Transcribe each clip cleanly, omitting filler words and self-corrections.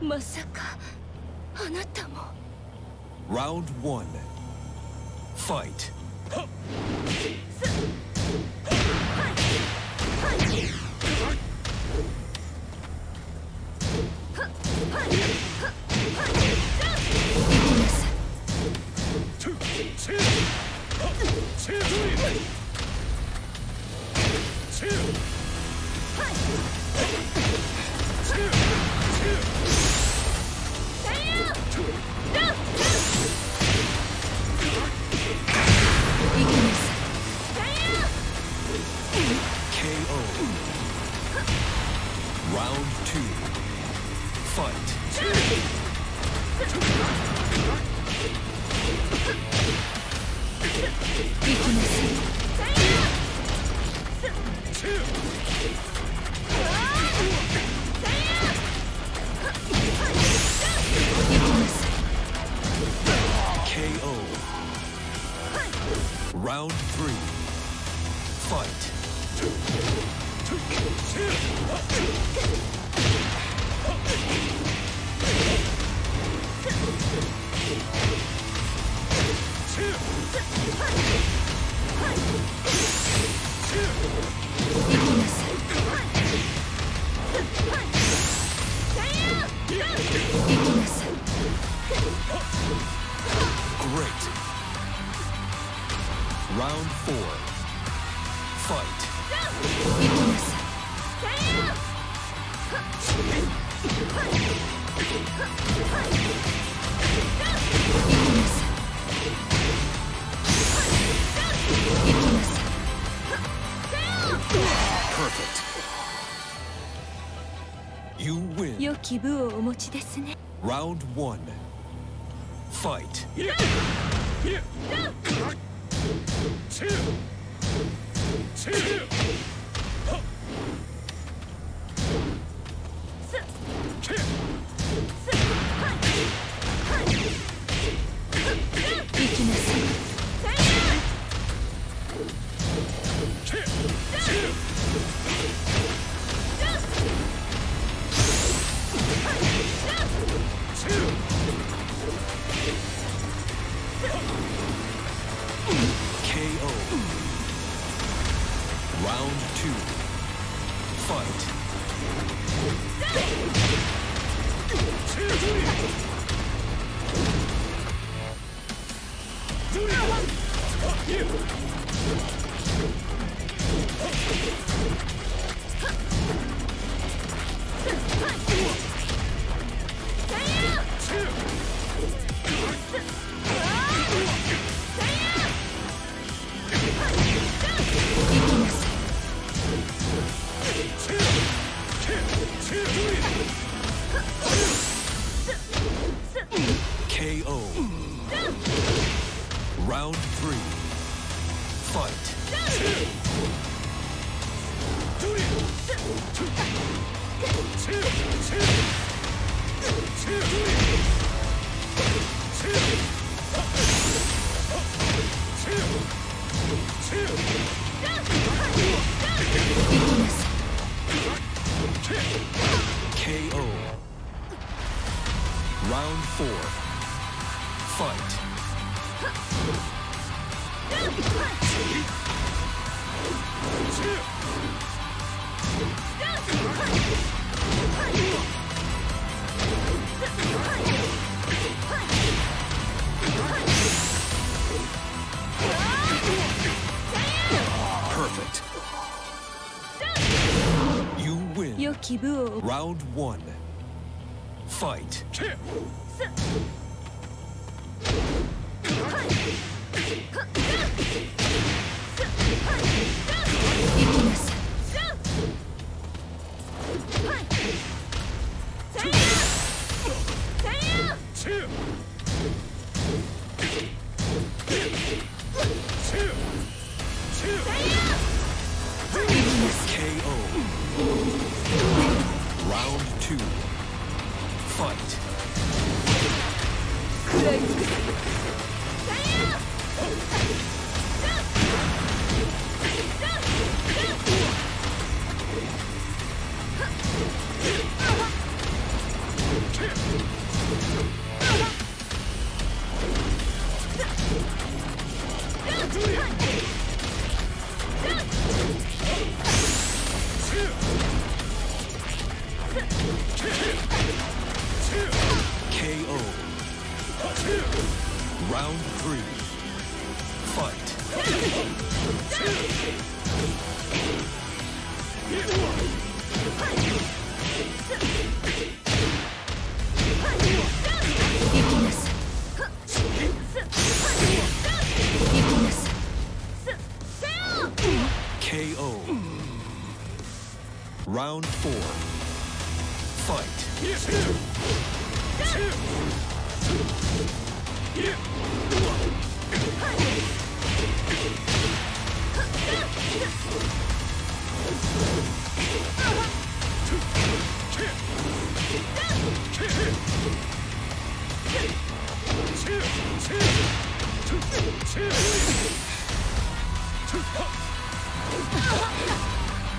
まさかあなたも。Round one. Fight. 良き部をお持ちですね。Round one. Fight. Round one. Fight. ファイト。Round 3. KO. Round 4. Fight. Round 1. Fight. Round 2. Fight. KO.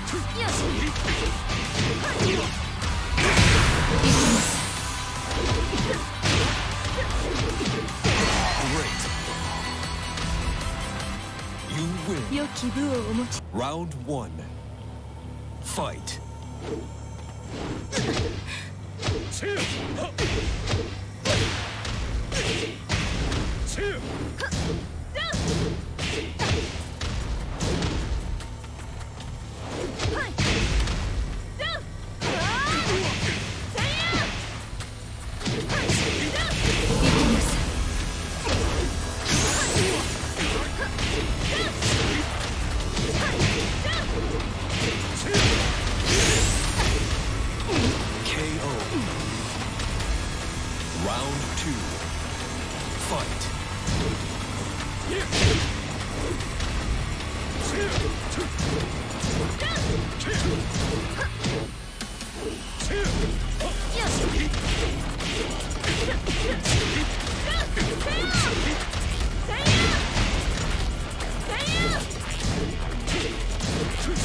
Round 3.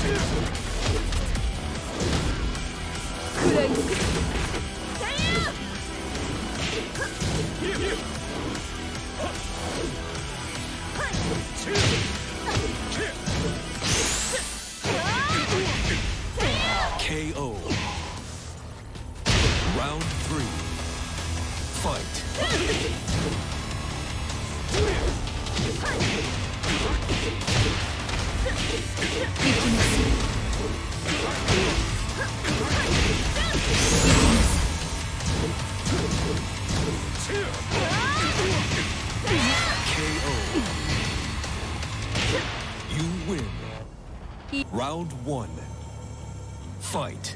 Fight. KO. You win. Round 1. Fight.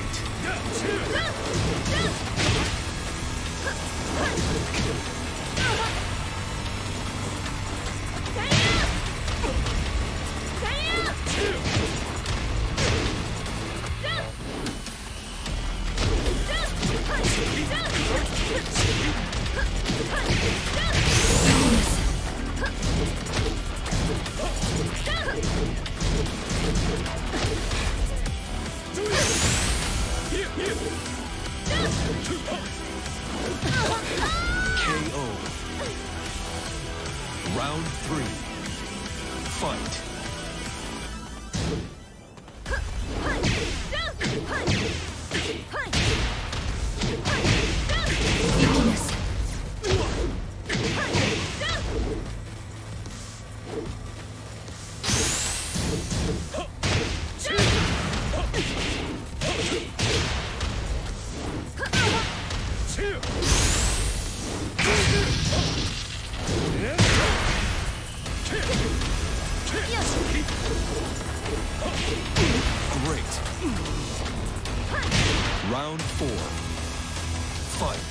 Round 3. Fight. Round 4. Fight.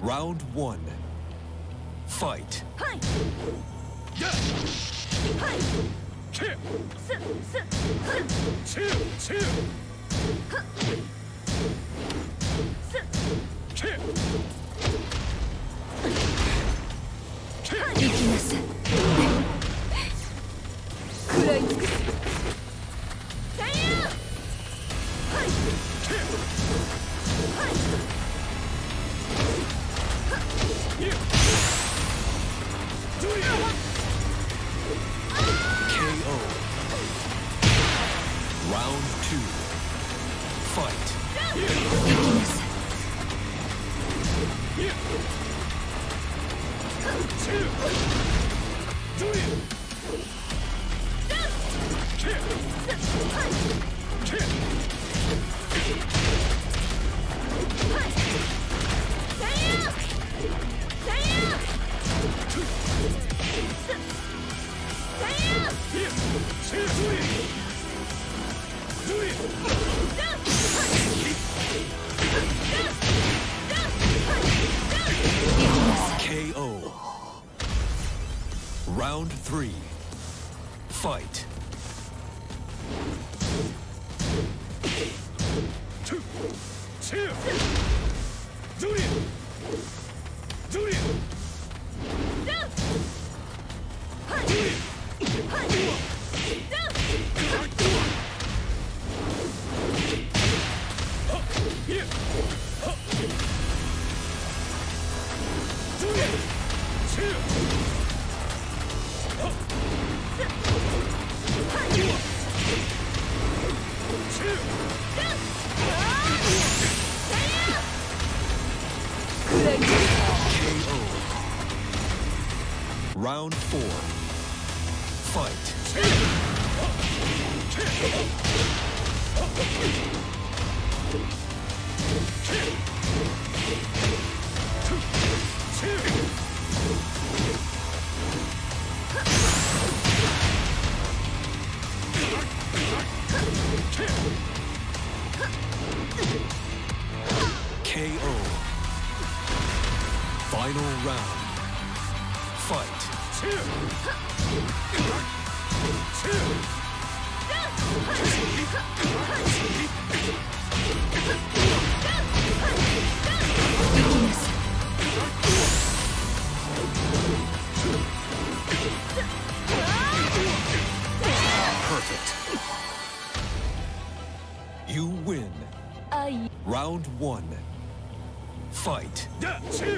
Round one. Fight. Round three. Fight. Round four. Fight. KO. Final round. Fight. Perfect. You win. Round one. Fight. Two.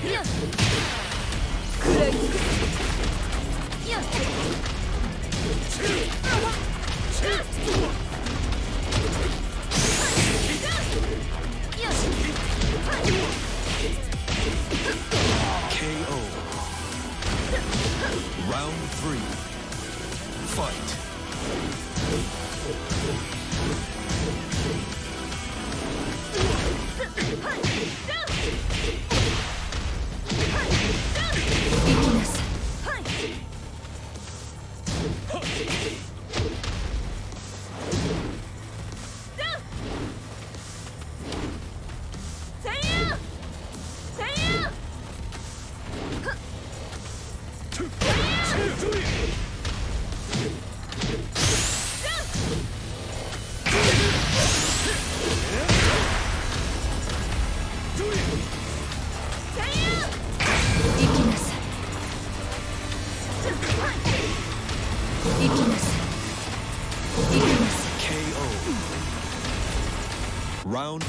Round 3. Fight. Round 4.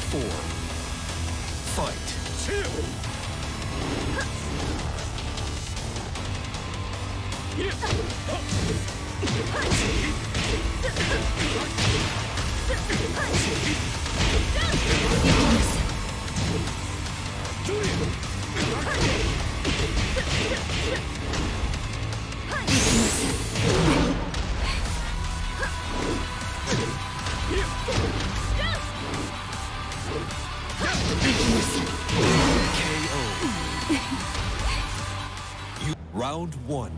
Round 1.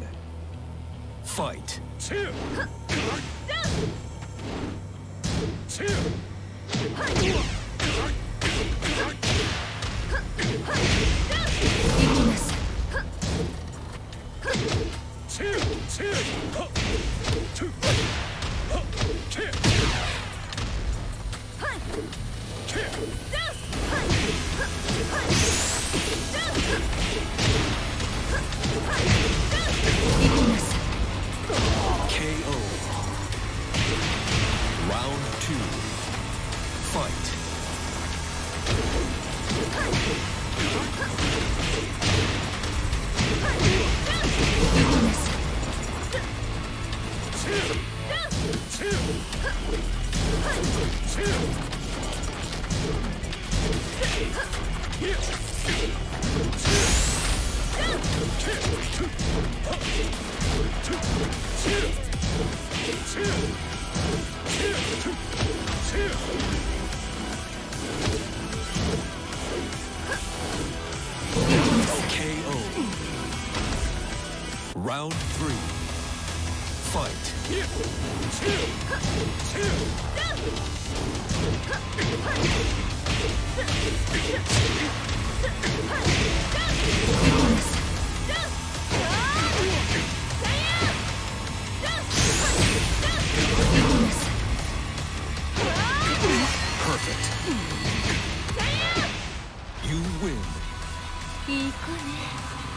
Fight. Round 3. Fight. Perfect. You win.